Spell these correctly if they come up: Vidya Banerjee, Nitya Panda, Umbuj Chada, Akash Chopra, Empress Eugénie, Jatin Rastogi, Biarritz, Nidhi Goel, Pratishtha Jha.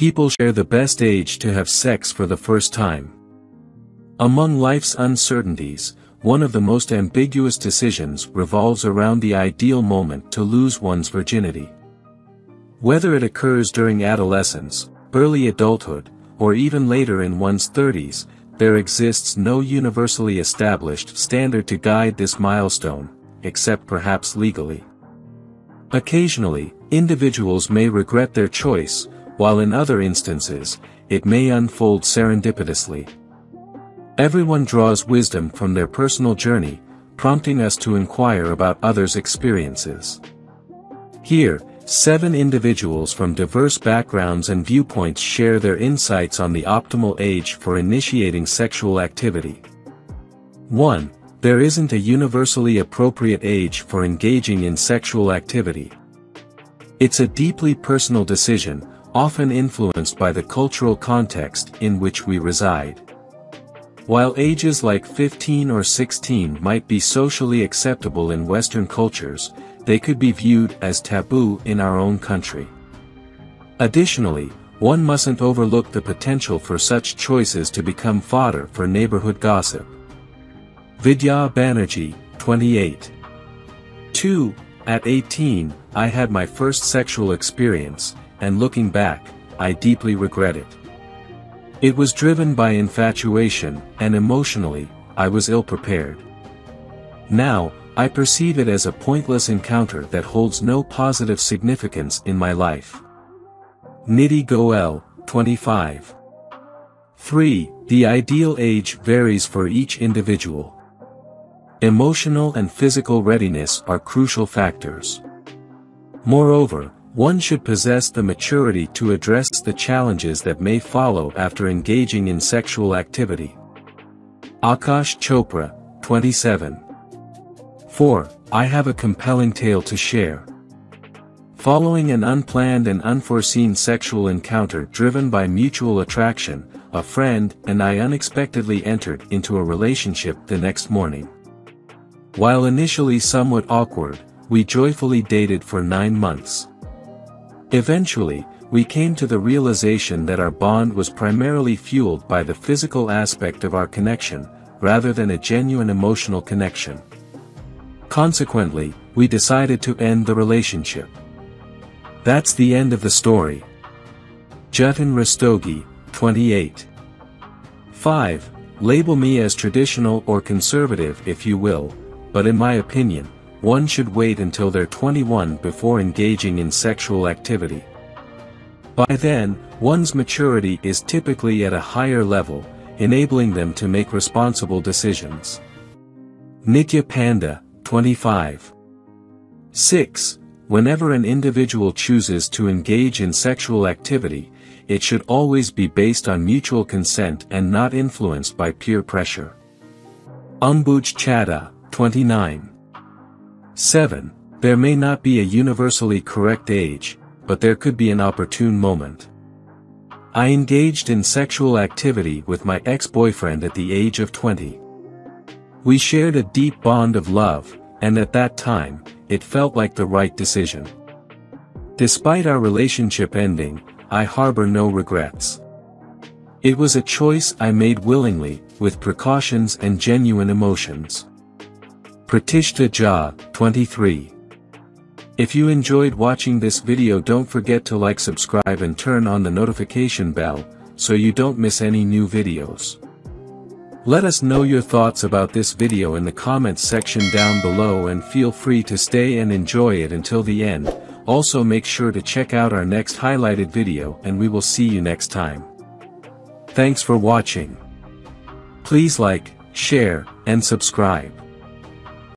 people share the best age to have sex for the first time. Among life's uncertainties, one of the most ambiguous decisions revolves around the ideal moment to lose one's virginity. Whether it occurs during adolescence, early adulthood, or even later in one's 30s, there exists no universally established standard to guide this milestone, except perhaps legally. Occasionally, individuals may regret their choice, while in other instances, it may unfold serendipitously. Everyone draws wisdom from their personal journey, prompting us to inquire about others' experiences. Here, 7 individuals from diverse backgrounds and viewpoints share their insights on the optimal age for initiating sexual activity. 1. There isn't a universally appropriate age for engaging in sexual activity. It's a deeply personal decision, often influenced by the cultural context in which we reside. While ages like 15 or 16 might be socially acceptable in Western cultures, they could be viewed as taboo in our own country. Additionally, one mustn't overlook the potential for such choices to become fodder for neighborhood gossip. Vidya Banerjee, 28. 2. At 18, I had my first sexual experience, and looking back, I deeply regret it. It was driven by infatuation, and emotionally, I was ill-prepared. Now, I perceive it as a pointless encounter that holds no positive significance in my life. Nidhi Goel, 25. 3. The ideal age varies for each individual. Emotional and physical readiness are crucial factors. Moreover, one should possess the maturity to address the challenges that may follow after engaging in sexual activity. Akash Chopra, 27. 4. I have a compelling tale to share. Following an unplanned and unforeseen sexual encounter driven by mutual attraction, a friend and I unexpectedly entered into a relationship the next morning. While initially somewhat awkward, we joyfully dated for 9 months. Eventually, we came to the realization that our bond was primarily fueled by the physical aspect of our connection, rather than a genuine emotional connection. Consequently, we decided to end the relationship. That's the end of the story. Jatin Rastogi, 28. 5. Label me as traditional or conservative if you will, but in my opinion, one should wait until they're 21 before engaging in sexual activity. By then, one's maturity is typically at a higher level, enabling them to make responsible decisions. Nitya Panda, 25. 6. Whenever an individual chooses to engage in sexual activity, it should always be based on mutual consent and not influenced by peer pressure. Umbuj Chada, 29. 7. There may not be a universally correct age, but there could be an opportune moment. I engaged in sexual activity with my ex-boyfriend at the age of 20. We shared a deep bond of love, and at that time, it felt like the right decision. Despite our relationship ending, I harbor no regrets. It was a choice I made willingly, with precautions and genuine emotions. Pratishtha Jha, 23. If you enjoyed watching this video, don't forget to like, subscribe and turn on the notification bell, so you don't miss any new videos. Let us know your thoughts about this video in the comments section down below and feel free to stay and enjoy it until the end. Also make sure to check out our next highlighted video and we will see you next time. Thanks for watching. Please like, share, and subscribe.